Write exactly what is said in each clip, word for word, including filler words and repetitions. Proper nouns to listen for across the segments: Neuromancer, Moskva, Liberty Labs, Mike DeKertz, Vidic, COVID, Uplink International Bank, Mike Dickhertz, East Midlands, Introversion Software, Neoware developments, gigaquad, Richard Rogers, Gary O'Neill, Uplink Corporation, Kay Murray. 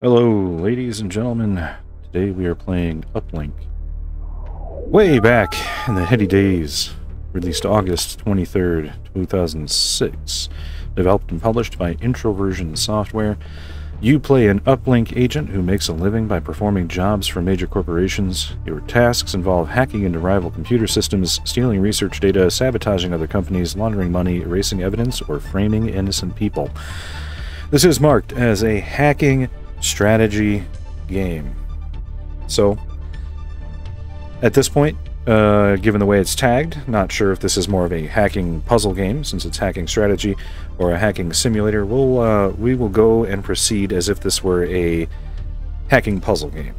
Hello, ladies and gentlemen. Today we are playing Uplink. Way back in the heady days, released August twenty-third, two thousand six, developed and published by Introversion Software, you play an Uplink agent who makes a living by performing jobs for major corporations. Your tasks involve hacking into rival computer systems, stealing research data, sabotaging other companies, laundering money, erasing evidence, or framing innocent people. This is marked as a hacking strategy game. So, at this point, uh, given the way it's tagged, not sure if this is more of a hacking puzzle game, since it's hacking strategy, or a hacking simulator. We'll, uh, we will go and proceed as if this were a hacking puzzle game.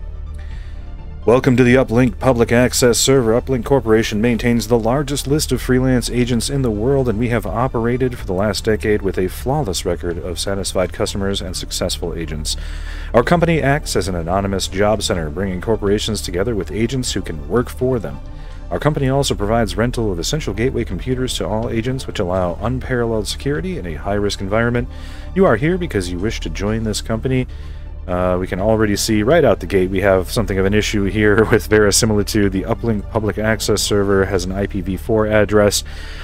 Welcome to the Uplink Public Access Server. Uplink Corporation maintains the largest list of freelance agents in the world, and we have operated for the last decade with a flawless record of satisfied customers and successful agents. Our company acts as an anonymous job center, bringing corporations together with agents who can work for them. Our company also provides rental of essential gateway computers to all agents, which allow unparalleled security in a high-risk environment. You are here because you wish to join this company. Uh, we can already see right out the gate we have something of an issue here with verisimilitude. The Uplink Public Access Server has an I P v four address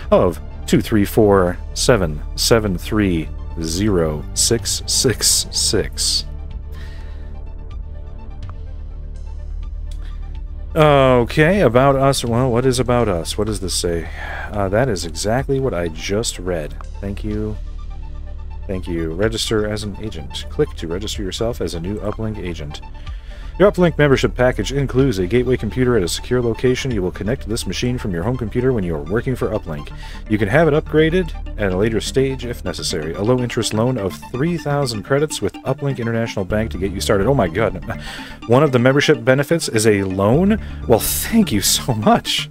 of two three four seven seven three zero six six six. Okay, about us. Well, what is about us? What does this say? Uh, that is exactly what I just read. Thank you. Thank you. Register as an agent. Click to register yourself as a new Uplink agent. Your Uplink membership package includes a gateway computer at a secure location. You will connect to this machine from your home computer when you are working for Uplink. You can have it upgraded at a later stage if necessary. A low-interest loan of three thousand credits with Uplink International Bank to get you started. Oh my god. One of the membership benefits is a loan? Well, thank you so much.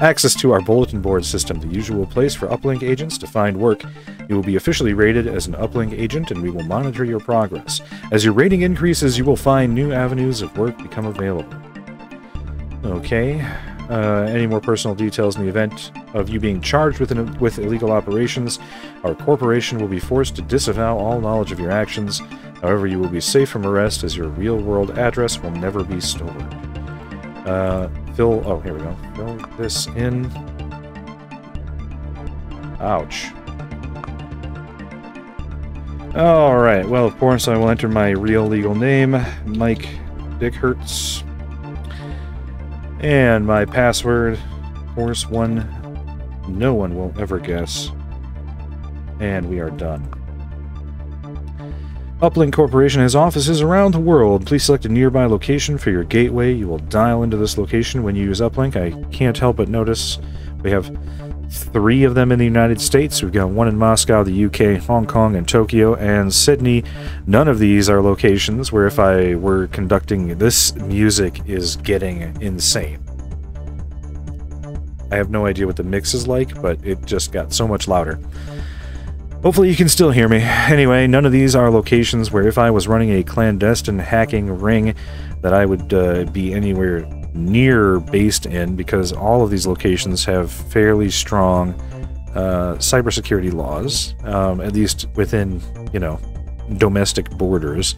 Access to our bulletin board system, the usual place for Uplink agents to find work. You will be officially rated as an Uplink agent, and we will monitor your progress. As your rating increases, you will find new avenues of work become available. Okay. Uh, any more personal details in the event of you being charged with, an, with illegal operations? Our corporation will be forced to disavow all knowledge of your actions. However, you will be safe from arrest, as your real-world address will never be stolen. Uh... Fill, oh, here we go. Fill this in. Ouch. Alright, well, of course, I will enter my real legal name, Mike Dickhertz. And my password, of course, one no one will ever guess. And we are done. Uplink Corporation has offices around the world. Please select a nearby location for your gateway. You will dial into this location when you use Uplink. I can't help but notice we have three of them in the United States. We've got one in Moscow, the U K, Hong Kong, and Tokyo, and Sydney. None of these are locations where if I were conducting, this music is getting insane. I have no idea what the mix is like, but it just got so much louder. Hopefully you can still hear me. Anyway, none of these are locations where if I was running a clandestine hacking ring that I would uh, be anywhere near based in, because all of these locations have fairly strong uh, cybersecurity laws, um, at least within, you know, domestic borders.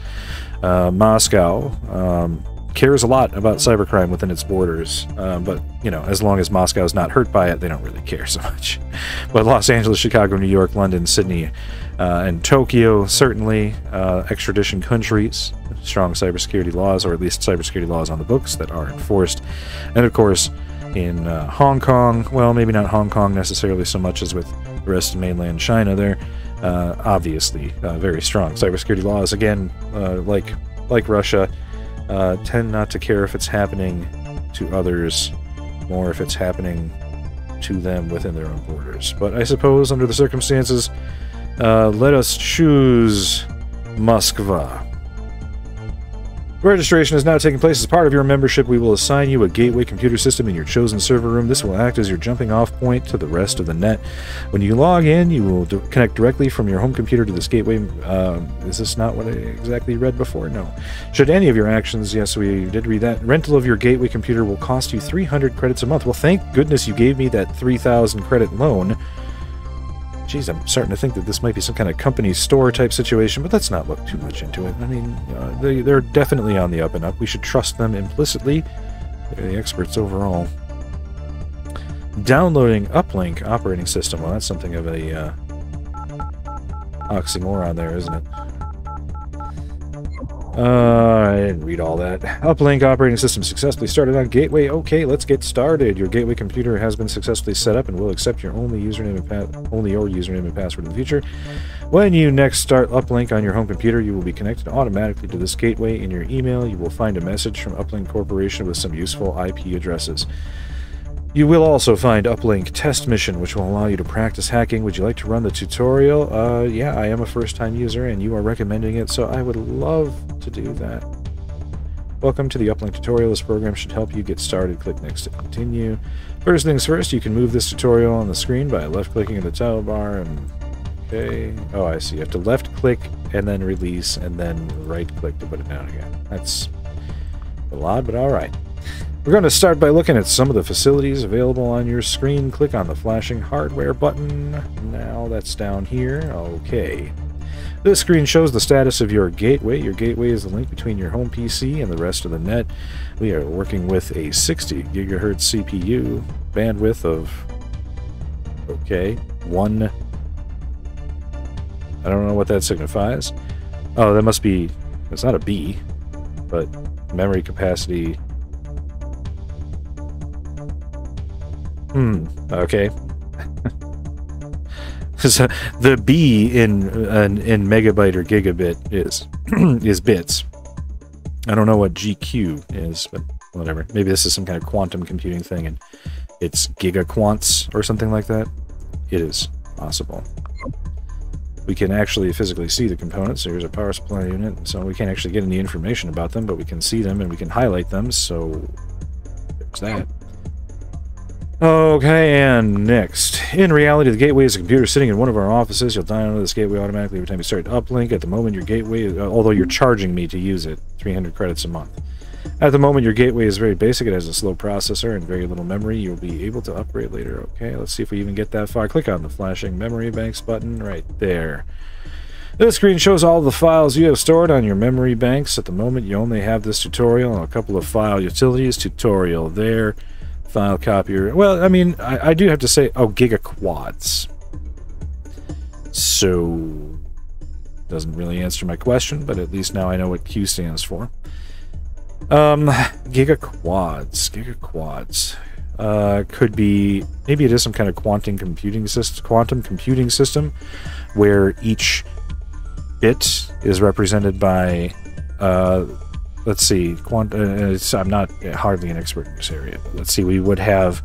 Uh, Moscow um, cares a lot about cybercrime within its borders, uh, but, you know, as long as Moscow is not hurt by it, they don't really care so much. But Los Angeles, Chicago, New York, London, Sydney, uh, and Tokyo, certainly uh, extradition countries, strong cybersecurity laws, or at least cybersecurity laws on the books that are enforced. And of course, in uh, Hong Kong, well, maybe not Hong Kong necessarily so much as with the rest of mainland China there, uh, obviously uh, very strong cybersecurity laws, again, uh, like, like Russia. Uh, tend not to care if it's happening to others, more if it's happening to them within their own borders. But I suppose under the circumstances, uh, let us choose Moskva. Registration is now taking place. As part of your membership, we will assign you a gateway computer system in your chosen server room. This will act as your jumping-off point to the rest of the net. When you log in, you will connect directly from your home computer to this gateway. Uh, is this not what I exactly read before? No. Should any of your actions... Yes, we did read that. Rental of your gateway computer will cost you three hundred credits a month. Well, thank goodness you gave me that three thousand credit loan. Geez, I'm starting to think that this might be some kind of company store type situation, but let's not look too much into it. I mean, you know, they, they're definitely on the up and up. We should trust them implicitly. They're the experts overall. Downloading Uplink operating system. Well, that's something of a uh, oxymoron there, isn't it? Uh, I didn't read all that. Uplink operating system successfully started on gateway. Okay, let's get started. Your gateway computer has been successfully set up and will accept your only username and pa only your username and password in the future. When you next start Uplink on your home computer, you will be connected automatically to this gateway. In your email, you will find a message from Uplink Corporation with some useful I P addresses. You will also find Uplink Test Mission, which will allow you to practice hacking. Would you like to run the tutorial? Uh, yeah, I am a first-time user, and you are recommending it, so I would love to do that. Welcome to the Uplink tutorial. This program should help you get started. Click next to continue. First things first, you can move this tutorial on the screen by left-clicking in the toolbar. And okay. Oh, I see. You have to left-click and then release, and then right-click to put it down again. That's a lot, but all right. We're going to start by looking at some of the facilities available on your screen. Click on the flashing hardware button. Now that's down here. Okay. This screen shows the status of your gateway. Your gateway is the link between your home P C and the rest of the net. We are working with a sixty gigahertz C P U, bandwidth of, okay, one. I don't know what that signifies. Oh, that must be, it's not a B, but memory capacity. Hmm, okay. So the B in, in in megabyte or gigabit is is bits. I don't know what G Q is, but whatever. Maybe this is some kind of quantum computing thing and it's gigaquants or something like that. It is possible. We can actually physically see the components. Here's a power supply unit, so we can't actually get any information about them, but we can see them and we can highlight them, so there's that. Okay, and next. In reality, the gateway is a computer sitting in one of our offices. You'll download this gateway automatically every time you start Uplink. At the moment, your gateway, although you're charging me to use it, three hundred credits a month. At the moment, your gateway is very basic. It has a slow processor and very little memory. You'll be able to upgrade later. Okay, let's see if we even get that far. Click on the flashing memory banks button right there. This screen shows all the files you have stored on your memory banks. At the moment, you only have this tutorial and a couple of file utilities. Tutorial there. File copier. Well, I mean, I, I do have to say, oh, gigaquads. So, doesn't really answer my question, but at least now I know what Q stands for. Um, gigaquads, gigaquads. Uh, could be, maybe it is some kind of quantum computing system, quantum computing system, where each bit is represented by, uh, let's see, quant uh, it's, I'm not hardly an expert in this area, but let's see, we would have,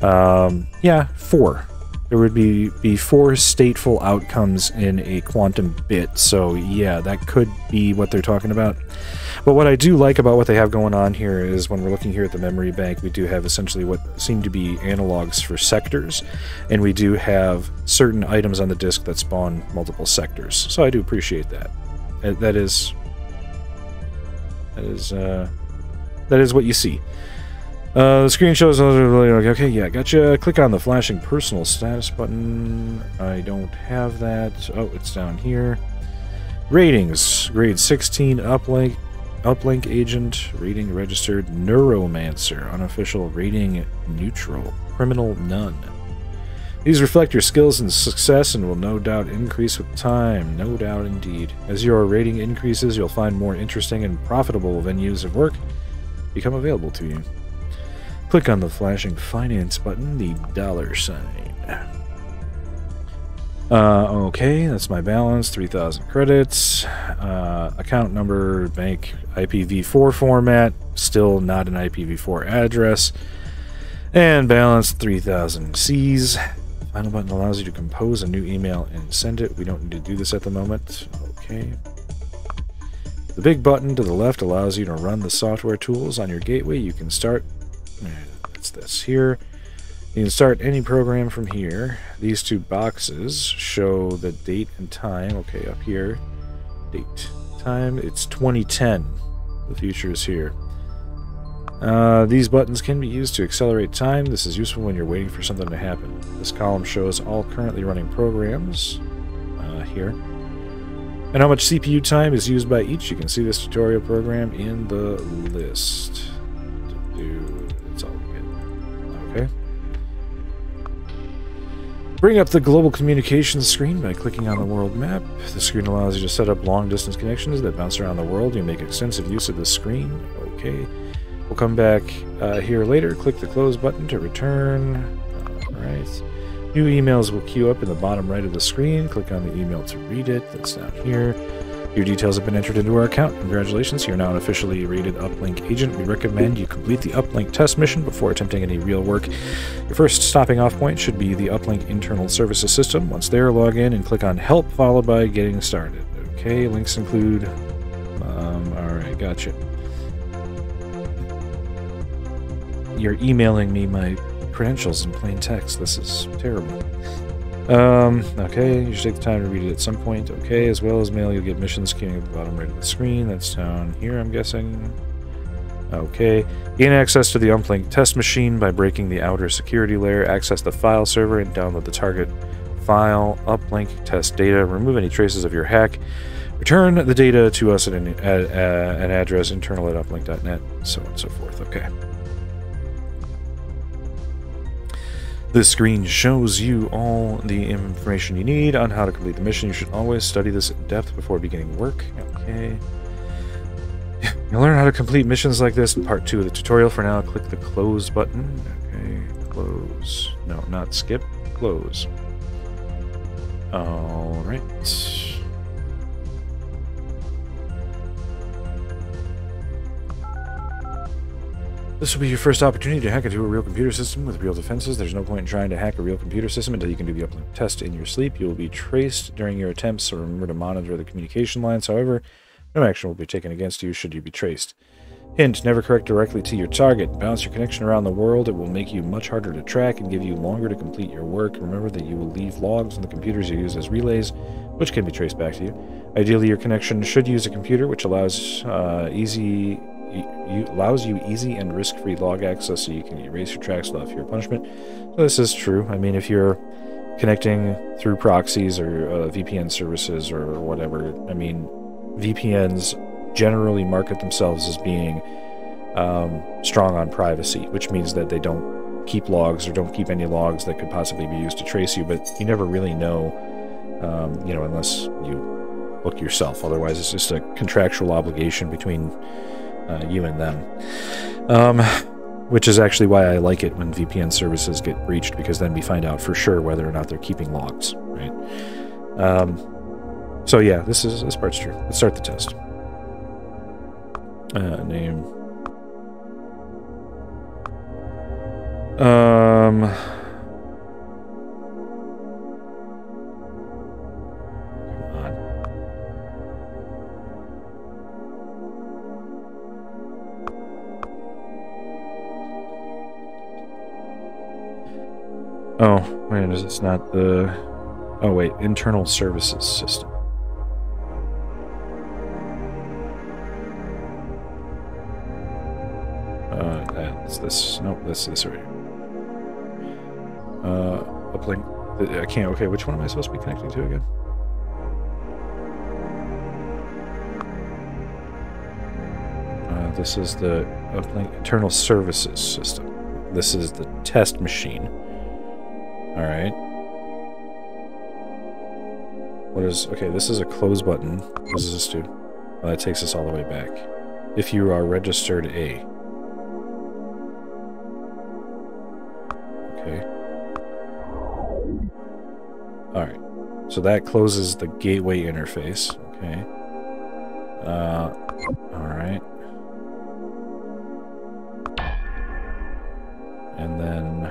um, yeah, four. There would be, be four stateful outcomes in a quantum bit, so yeah, that could be what they're talking about. But what I do like about what they have going on here is when we're looking here at the memory bank, we do have essentially what seem to be analogs for sectors, and we do have certain items on the disk that spawn multiple sectors, so I do appreciate that. That is... That is, uh, that is what you see. Uh, the screen shows... Okay, yeah, gotcha. Click on the flashing personal status button. I don't have that. Oh, it's down here. Ratings. Grade sixteen, uplink, uplink agent, rating registered, neuromancer, unofficial, rating neutral, criminal none. These reflect your skills and success and will no doubt increase with time. No doubt indeed. As your rating increases, you'll find more interesting and profitable venues of work become available to you. Click on the flashing finance button, the dollar sign. Uh, okay, that's my balance, three thousand credits. Uh, account number, bank, I P v four format, still not an I P v four address. And balance, three thousand C's. Final button allows you to compose a new email and send it. We don't need to do this at the moment. Okay. The big button to the left allows you to run the software tools on your gateway. You can start... That's this here. You can start any program from here. These two boxes show the date and time. Okay, up here. Date, time. It's twenty ten. The future is here. Uh, these buttons can be used to accelerate time. This is useful when you're waiting for something to happen. This column shows all currently running programs uh, here. And how much C P U time is used by each. You can see this tutorial program in the list. It's all good. Okay. Bring up the global communications screen by clicking on the world map. The screen allows you to set up long-distance connections that bounce around the world. You make extensive use of this screen. Okay. We'll come back uh, here later. Click the close button to return. All right. New emails will queue up in the bottom right of the screen. Click on the email to read it. That's down here. Your details have been entered into our account. Congratulations, you're now an officially rated Uplink agent. We recommend you complete the Uplink test mission before attempting any real work. Your first stopping off point should be the Uplink Internal Services System. Once there, log in and click on Help, followed by Getting Started. Okay, links include... Um, Alright, gotcha. You're emailing me my credentials in plain text. This is terrible. Um, okay, you should take the time to read it at some point. Okay, as well as mail, you'll get missions queuing at the bottom right of the screen. That's down here, I'm guessing. Okay, gain access to the Uplink test machine by breaking the outer security layer. Access the file server and download the target file, Uplink test data. Remove any traces of your hack. Return the data to us at an, at, uh, an address internal at uplink dot net, so on and so forth. Okay. This screen shows you all the information you need on how to complete the mission. You should always study this in depth before beginning work. Okay. You'll learn how to complete missions like this in part two of the tutorial. For now, click the close button. Okay, close. No, not skip. Close. All right. This will be your first opportunity to hack into a real computer system with real defenses. There's no point in trying to hack a real computer system until you can do the uplink test in your sleep. You will be traced during your attempts, so remember to monitor the communication lines. However, no action will be taken against you should you be traced. Hint, never connect directly to your target. Bounce your connection around the world. It will make you much harder to track and give you longer to complete your work. Remember that you will leave logs on the computers you use as relays, which can be traced back to you. Ideally, your connection should use a computer, which allows uh, easy... You, allows you easy and risk-free log access, so you can erase your tracks off your punishment. So this is true. I mean, if you're connecting through proxies or uh, V P N services or whatever, I mean, V P Ns generally market themselves as being um, strong on privacy, which means that they don't keep logs or don't keep any logs that could possibly be used to trace you, but you never really know, um, you know, unless you look yourself. Otherwise, it's just a contractual obligation between... Uh, you and them, um, which is actually why I like it when V P N services get breached, because then we find out for sure whether or not they're keeping logs, right? Um, so yeah, this is this part's true. Let's start the test. Uh, name. Um. Oh, wait, it's not the... Oh, wait, internal services system. Uh, that's this. Nope, that's this right here. Uh, uplink. I can't. Okay, which one am I supposed to be connecting to again? Uh, this is the uplink internal services system. This is the test machine. All right. What is... Okay, this is a close button. What does this do? Well, that takes us all the way back. If you are registered A. Okay. All right. So that closes the gateway interface. Okay. Uh, all right. And then...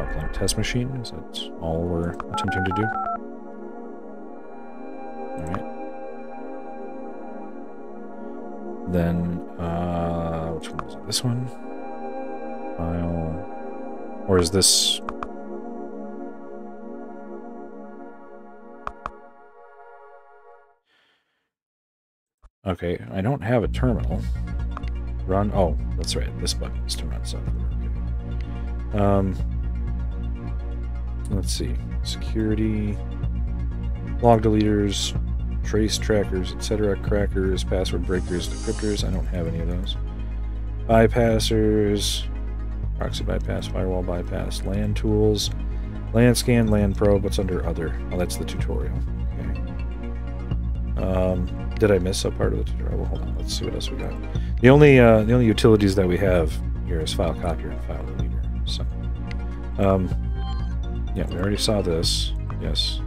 Uplink test machine, is that all we're attempting to do? Alright. Then, uh, which one was it? This one? File. Or is this... Okay, I don't have a terminal. run. Oh, that's right. This button is to run software. Okay. Um, let's see. Security, log deleters, trace trackers, et cetera. Crackers, password breakers, decryptors. I don't have any of those. Bypassers, proxy bypass, firewall bypass, LAN tools, LAN scan, LAN probe. What's under other? Oh, that's the tutorial. Okay. Um, did I miss a part of the tutorial? Well, hold on. Let's see what else we got. The only uh, the only utilities that we have here is file copier and file deleter. So, um, yeah, we already saw this. Yes.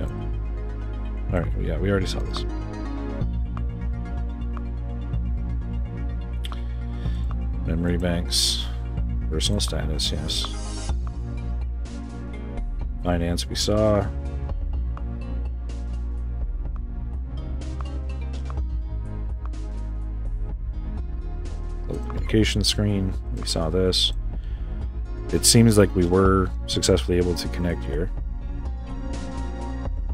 Yep. All right. Yeah, we already saw this. Memory banks, personal status, yes. Finance, we saw. Communication screen, we saw this. It seems like we were successfully able to connect here.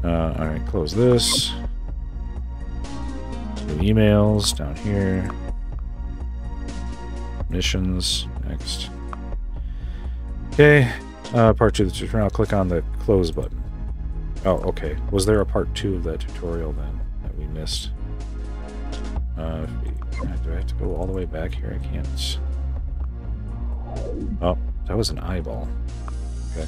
Uh, all right, close this. The emails down here. Missions, next. Okay, uh, part two of the tutorial. Click on the close button. Oh, okay. Was there a part two of that tutorial then that we missed? Uh, do I have to go all the way back here? I can't. Oh, that was an eyeball. Okay.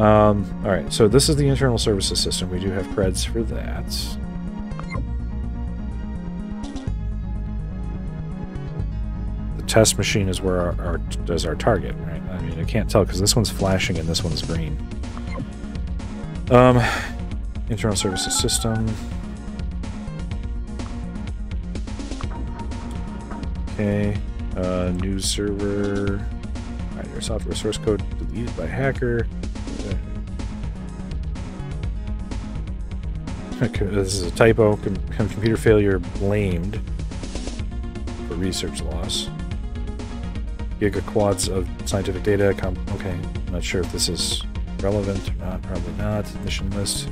Um, all right, so this is the internal services system. We do have creds for that. Test machine is where our, our does our target, right? I mean, I can't tell because this one's flashing and this one's green. Um, internal services system. Okay, uh, news server. All right, your software source code deleted by hacker. Okay, this is a typo. Com computer failure blamed for research loss. Gigaquads of scientific data. Com okay, I'm not sure if this is relevant or not. Probably not. Mission list.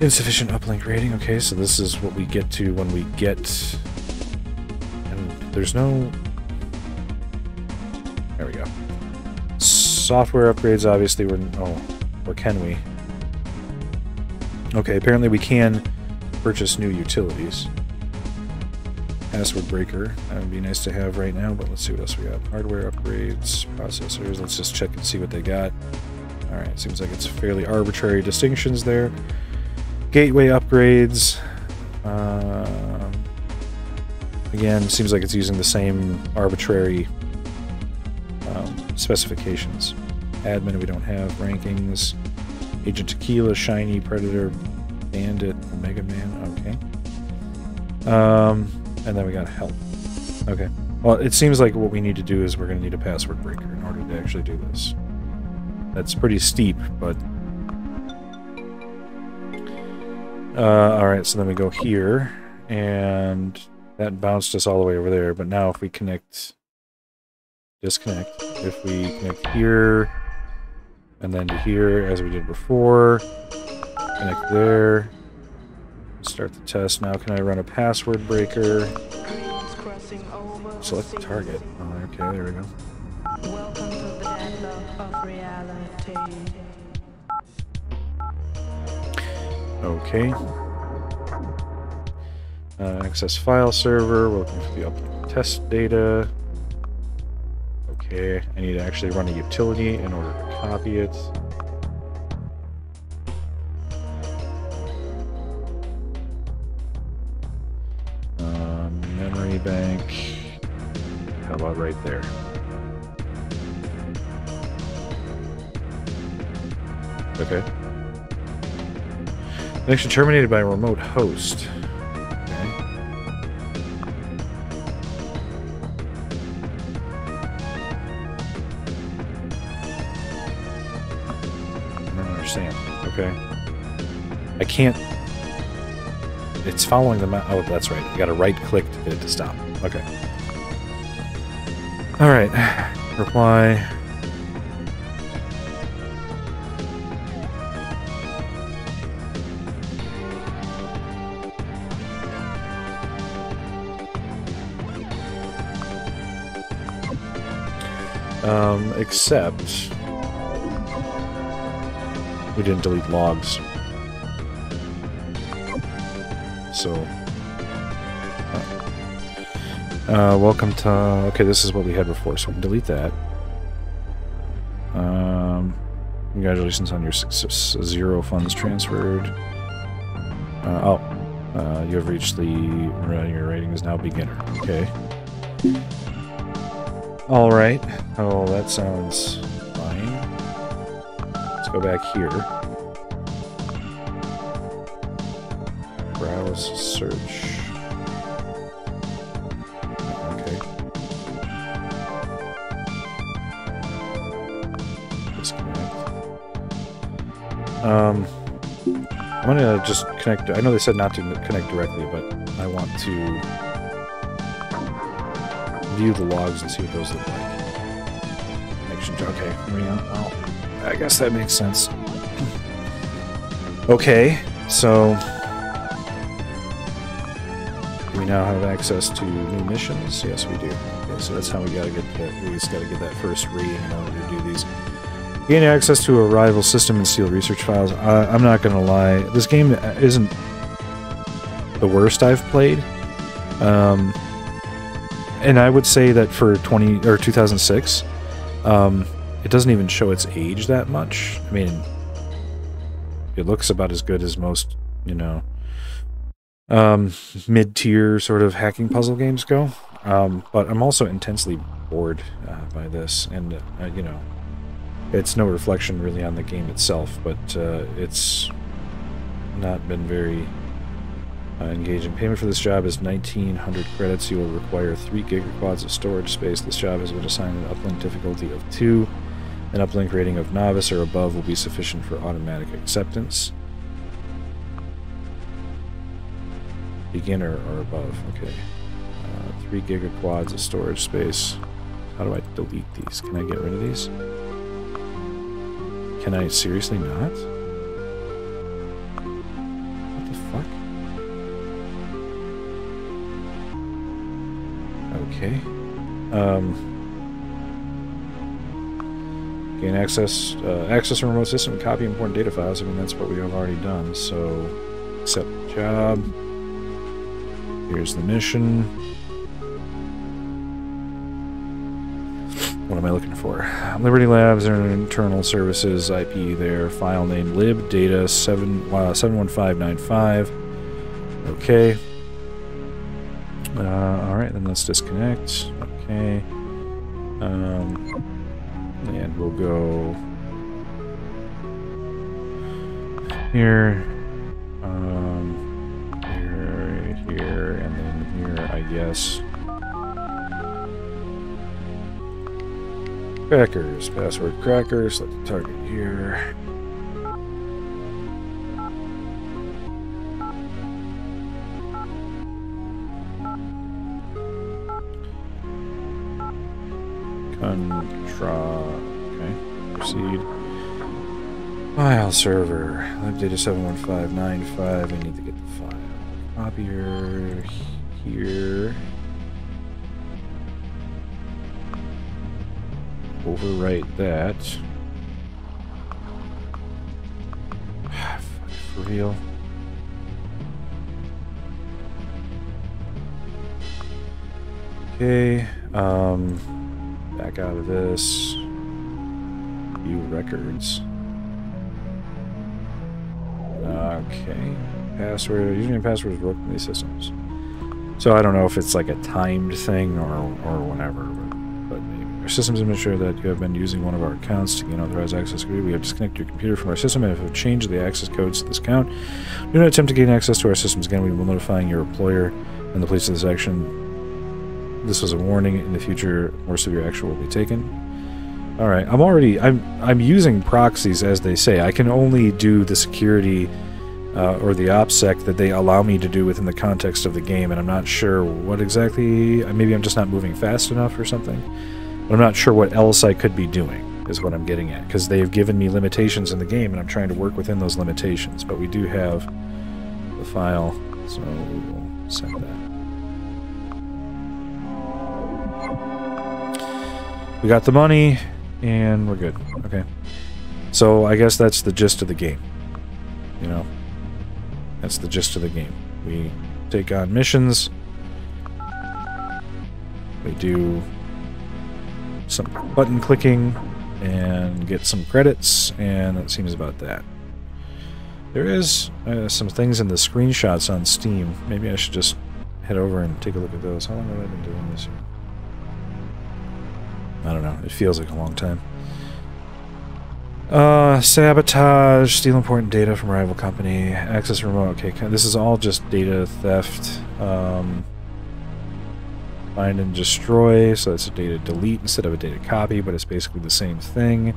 Insufficient uplink rating. Okay, so this is what we get to when we get... And there's no... There we go. Software upgrades, obviously, we're... Oh, or can we? Okay, apparently we can purchase new utilities. Password breaker, that would be nice to have right now, but let's see what else we got. Hardware upgrades, processors, let's just check and see what they got. Alright, seems like it's fairly arbitrary distinctions there. Gateway upgrades, uh, again, seems like it's using the same arbitrary um, specifications. Admin we don't have, rankings, Agent Tequila, Shiny, Predator, Bandit, Omega Man, okay. Um... And then we got help. Okay. Well, it seems like what we need to do is we're going to need a password breaker in order to actually do this. That's pretty steep, but... Uh, alright, so then we go here, and that bounced us all the way over there, but now if we connect... Disconnect. If we connect here, and then to here, as we did before, connect there... Start the test now. Can I run a password breaker? Select the target. Oh, okay, there we go. Welcome to the deadlock of reality. Okay. Uh, access file server. We're looking for the upload test data. Okay, I need to actually run a utility in order to copy it. Bank. How about right there? Okay. Connection terminated by a remote host. Okay. I don't understand. Okay. I can't. It's following the map. Oh, that's right. You got to right-click to get it to stop. Okay. All right. Reply. Um, except we didn't delete logs. So, uh, welcome to, okay, this is what we had before, so we can delete that. Um, congratulations on your success, zero funds transferred. Uh, oh, uh, you have reached the, your rating is now beginner, okay. Alright, oh, that sounds fine. Let's go back here. Browse, search. Okay. Disconnect. Um, I'm gonna just connect, I know they said not to connect directly, but I want to view the logs and see what those look like. Action, okay, well, I guess that makes sense. Okay, so we now have access to new missions. Yes, we do. Okay, so that's how we gotta get that. We just gotta get that first reading in order to do these. Gain access to a rival system and steal research files. Uh, I'm not gonna lie, this game isn't the worst I've played. Um, And I would say that for twenty or two thousand six, um, it doesn't even show its age that much. I mean, it looks about as good as most, you know, um, mid-tier sort of hacking puzzle games go. Um, but I'm also intensely bored uh, by this, and uh, you know, it's no reflection really on the game itself, but uh, it's not been very. Uh, engaging. Payment for this job is nineteen hundred credits. You will require three gigaquads of storage space. This job has been assigned an uplink difficulty of two. An uplink rating of novice or above will be sufficient for automatic acceptance. Beginner or above. Okay. Uh, three gigaquads of storage space. How do I delete these? Can I get rid of these? Can I seriously not? Okay. Um, gain access, uh, access to remote system, copy important data files. I mean, that's what we have already done. So, accept job. Here's the mission. What am I looking for? Liberty Labs and internal services, I P there, file name lib, data seven, uh, seven one five nine five. Okay. Uh, Alright, then let's disconnect. Okay. Um, and we'll go here, um, here, here, and then here, I guess. Crackers, password crackers, select the target here. Contra. Okay. Proceed. File server. Lib data seven one five nine five. I need to get the file. Copier here. Overwrite that. For real. Okay. Um. Back out of this. View records. Okay. Password. Username password is broken in these systems. So I don't know if it's like a timed thing or, or whatever, but, but maybe. Our systems ensure that you have been using one of our accounts to gain authorized access. We have disconnected your computer from our system and have changed the access codes to this account. Do not attempt to gain access to our systems again. We will be notifying your employer and the police of this action. This was a warning. In the future, more severe action will be taken. All right, I'm already I'm I'm using proxies as they say. I can only do the security uh, or the OPSEC that they allow me to do within the context of the game, and I'm not sure what exactly. Maybe I'm just not moving fast enough or something. But I'm not sure what else I could be doing is what I'm getting at, because they've given me limitations in the game, and I'm trying to work within those limitations. But we do have the file, so we will send that. We got the money, and we're good. Okay. So I guess that's the gist of the game. You know? That's the gist of the game. We take on missions. We do some button clicking and get some credits, and that seems about that. There is uh, some things in the screenshots on Steam. Maybe I should just head over and take a look at those. How long have I been doing this? I don't know. It feels like a long time. Uh, sabotage, steal important data from rival company, access remote. Okay, this is all just data theft. Um, find and destroy, so that's a data delete instead of a data copy, but it's basically the same thing.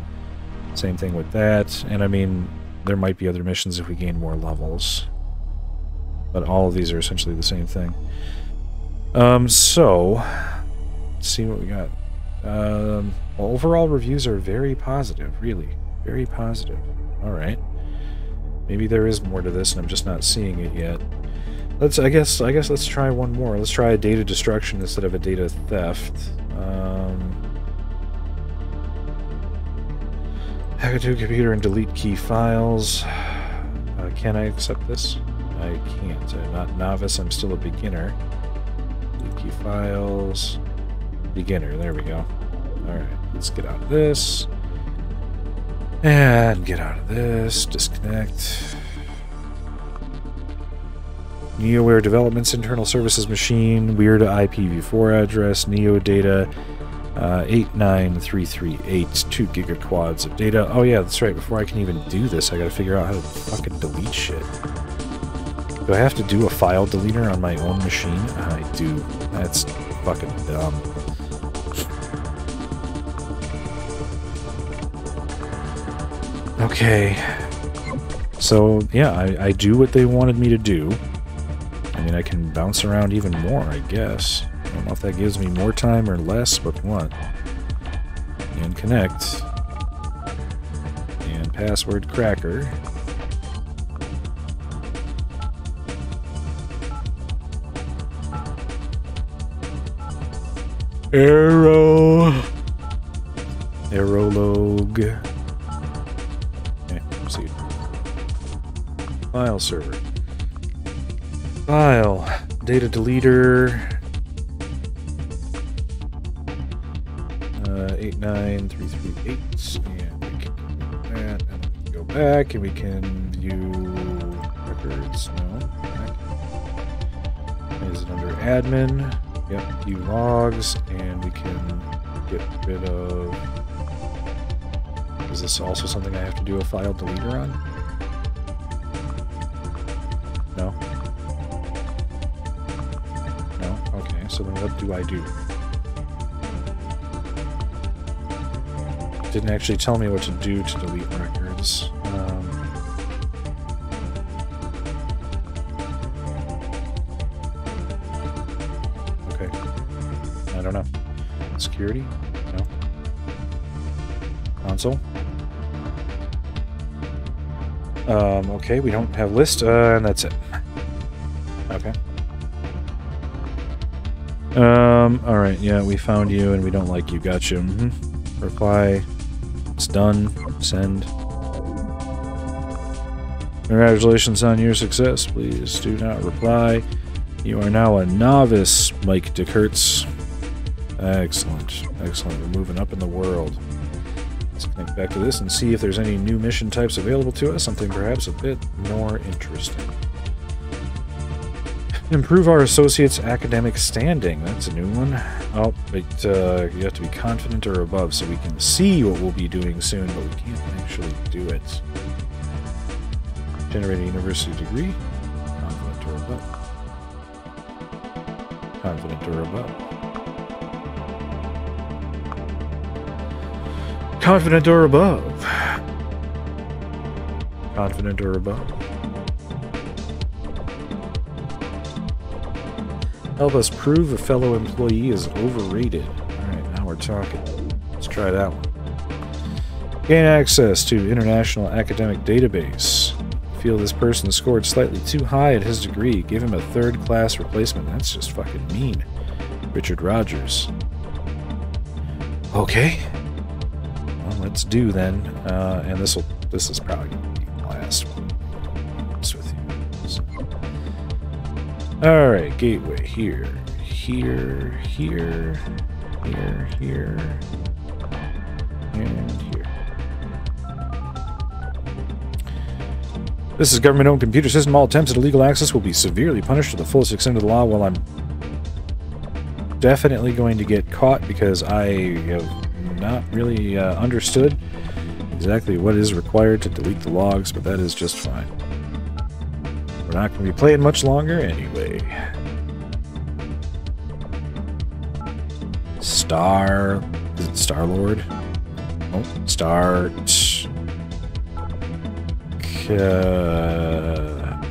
Same thing with that. And I mean, there might be other missions if we gain more levels. But all of these are essentially the same thing. Um, so, let's see what we got. Um, well, overall reviews are very positive, really. Very positive. Alright. Maybe there is more to this and I'm just not seeing it yet. Let's, I guess, I guess let's try one more. Let's try a data destruction instead of a data theft. Um... Hack into a computer and delete key files. Uh, can I accept this? I can't. I'm not novice, I'm still a beginner. Delete key files. Beginner, there we go. Alright, let's get out of this. And get out of this. Disconnect. Neoware developments, internal services machine, weird I P v four address, Neo data, uh, eight nine three three eight, two gigaquads of data. Oh yeah, that's right. Before I can even do this, I gotta figure out how to fucking delete shit. Do I have to do a file deleter on my own machine? I do. That's fucking dumb. Okay, so yeah, I, I do what they wanted me to do. I mean, I can bounce around even more, I guess. I don't know if that gives me more time or less, but what? And connect. And password cracker. Arrow. Aerologue. File server. File. Data deleter. Uh, eight nine three three eight. And we can go back, and we can go back and we can view records. No. Is it under admin? Yep. View logs. And we can get rid of. Is this also something I have to do a file deleter on? No? No? Okay, so then what do I do? Didn't actually tell me what to do to delete records. Um, okay. I don't know. Security? No. Console? Um, okay, we don't have list, uh, and that's it. Okay. Um, alright, yeah, we found you and we don't like you, got you. Mm-hmm. Reply. It's done. Send. Congratulations on your success. Please do not reply. You are now a novice, Mike DeKertz. Excellent. Excellent. We're moving up in the world. Connect back to this and see if there's any new mission types available to us, something perhaps a bit more interesting. Improve our associates' academic standing. That's a new one. Oh, but uh, you have to be confident or above, so we can see what we'll be doing soon, but we can't actually do it. Generate a university degree. Confident or above. Confident or above. Confident or above. Confident or above. Help us prove a fellow employee is overrated. Alright, now we're talking. Let's try that one. Gain access to International Academic Database. Feel this person scored slightly too high at his degree. Give him a third-class replacement. That's just fucking mean. Richard Rogers. Okay. Well, let's do then. Uh, and this will. This is probably going to be the last one. With you. So. All right. Gateway here, here, here, here, here, and here. This is a government-owned computer system. All attempts at illegal access will be severely punished to the fullest extent of the law. Well, I'm definitely going to get caught because I have not really uh, understood exactly what is required to delete the logs, but that is just fine. We're not going to be playing much longer anyway. Star... Is it Star-Lord? Oh, Star... Uh,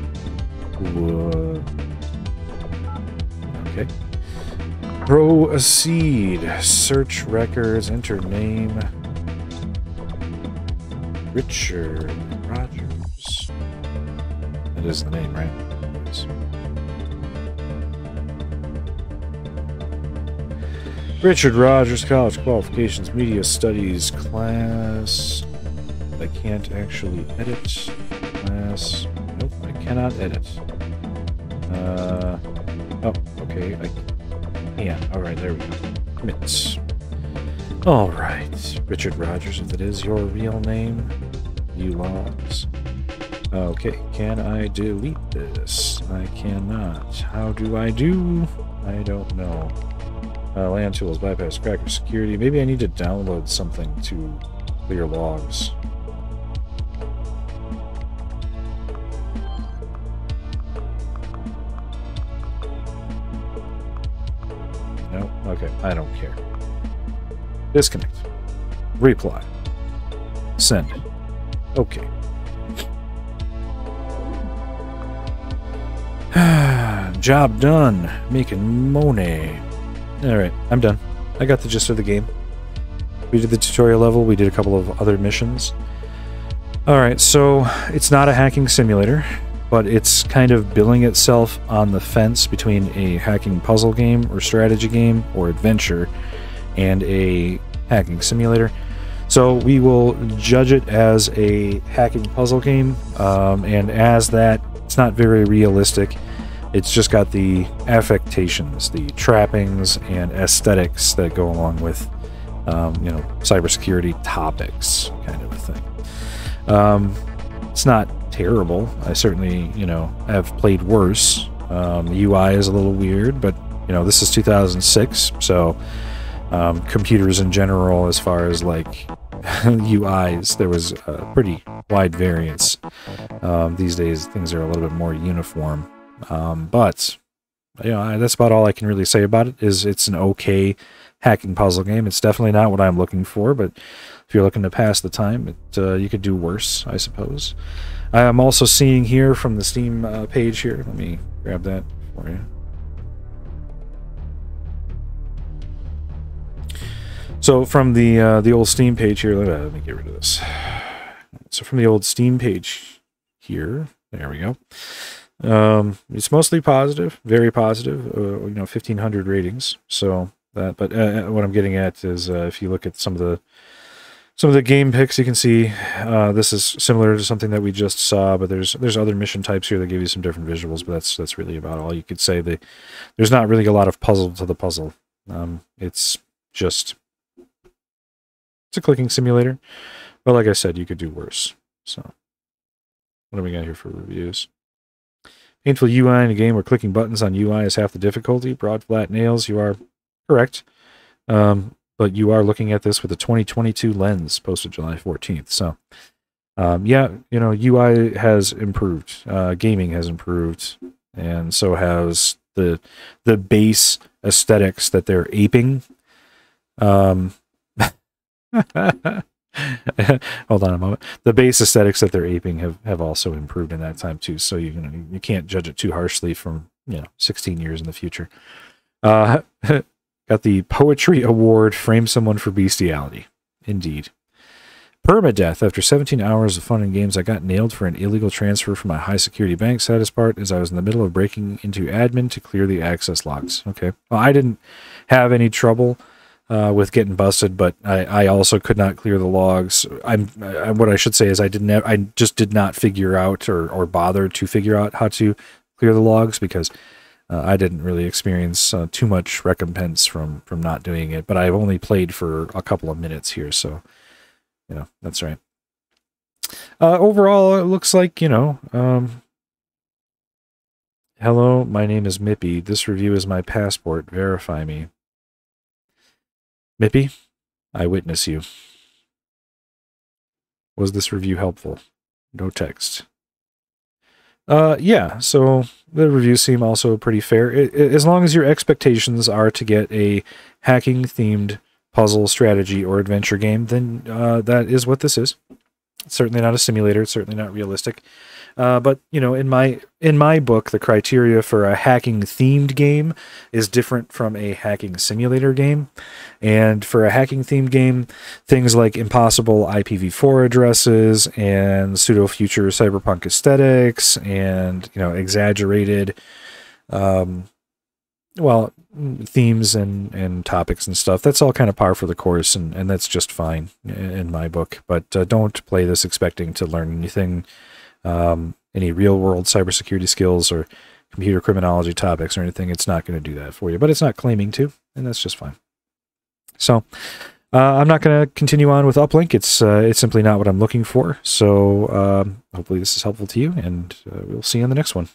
okay. Proceed. Search records. Enter name. Richard Rogers. That is the name, right? Richard Rogers, college qualifications, media studies class. I can't actually edit. Class. Nope, I cannot edit. Uh, oh, okay. I, yeah, alright, there we go. Commits. Alright, Richard Rogers, if it is your real name, you logs. Okay, can I delete this? I cannot. How do I do? I don't know. Uh, land tools, bypass, cracker security. Maybe I need to download something to clear logs. Okay, I don't care. Disconnect. Reply. Send. Okay. Job done. Making money. Alright, I'm done. I got the gist of the game. We did the tutorial level. We did a couple of other missions. Alright, so it's not a hacking simulator, but it's kind of billing itself on the fence between a hacking puzzle game or strategy game or adventure and a hacking simulator. So we will judge it as a hacking puzzle game, um, and as that, it's not very realistic. It's just got the affectations, the trappings, and aesthetics that go along with, um, you know, cybersecurity topics kind of a thing. Um, it's not terrible. I certainly, you know, have played worse. Um, the U I is a little weird, but, you know, this is two thousand six, so um, computers in general, as far as, like, U Is, there was a pretty wide variance. Um, these days, things are a little bit more uniform. Um, but, you know, that's about all I can really say about it, is it's an okay hacking puzzle game. It's definitely not what I'm looking for, but if you're looking to pass the time, it, uh, you could do worse, I suppose. I'm also seeing here from the Steam uh, page here. Let me grab that for you. So from the uh, the old Steam page here, let me, let me get rid of this. So from the old Steam page here, there we go. Um, it's mostly positive, very positive. Uh, you know, fifteen hundred ratings. So that, but uh, what I'm getting at is uh, if you look at some of the Some of the game picks, you can see uh, this is similar to something that we just saw, but there's there's other mission types here that give you some different visuals, but that's that's really about all you could say. They, there's not really a lot of puzzle to the puzzle. Um, it's just it's a clicking simulator, but like I said, you could do worse. So what do we got here for reviews? Painful U I in a game where clicking buttons on U I is half the difficulty. Broad flat nails. You are correct. Um, But you are looking at this with a twenty twenty-two lens, posted July fourteenth. So, um, yeah, you know, U I has improved, uh, gaming has improved, and so has the the base aesthetics that they're aping. Um, hold on a moment. The base aesthetics that they're aping have have also improved in that time too. So you know, you can't judge it too harshly from, you know, sixteen years in the future. Uh, Got the Poetry Award, Frame Someone for Bestiality. Indeed. Permadeath. After seventeen hours of fun and games, I got nailed for an illegal transfer from my high-security bank. Saddest part is I was in the middle of breaking into admin to clear the access logs. Okay. Well, I didn't have any trouble uh, with getting busted, but I, I also could not clear the logs. I'm I, what I should say is I didn't have, I just did not figure out or, or bother to figure out how to clear the logs, because uh, I didn't really experience uh, too much recompense from from not doing it. But I've only played for a couple of minutes here, so you know that's right. Uh, overall, it looks like, you know, um, hello, my name is Mippy. This review is my passport. Verify me. Mippy, I witness you. Was this review helpful? No text. Uh, yeah, so the reviews seem also pretty fair. It, it, as long as your expectations are to get a hacking-themed puzzle, strategy, or adventure game, then uh, that is what this is. It's certainly not a simulator. It's certainly not realistic. Uh, but, you know, in my in my book, the criteria for a hacking-themed game is different from a hacking simulator game. And for a hacking-themed game, things like impossible I P v four addresses and pseudo-future cyberpunk aesthetics and, you know, exaggerated, um, well, themes and, and topics and stuff, that's all kind of par for the course, and, and that's just fine in my book. But uh, don't play this expecting to learn anything, um, any real-world cybersecurity skills or computer criminology topics or anything. It's not going to do that for you, but it's not claiming to, and that's just fine. So uh, I'm not going to continue on with Uplink. It's, uh, it's simply not what I'm looking for. So um, hopefully this is helpful to you, and uh, we'll see you in the next one.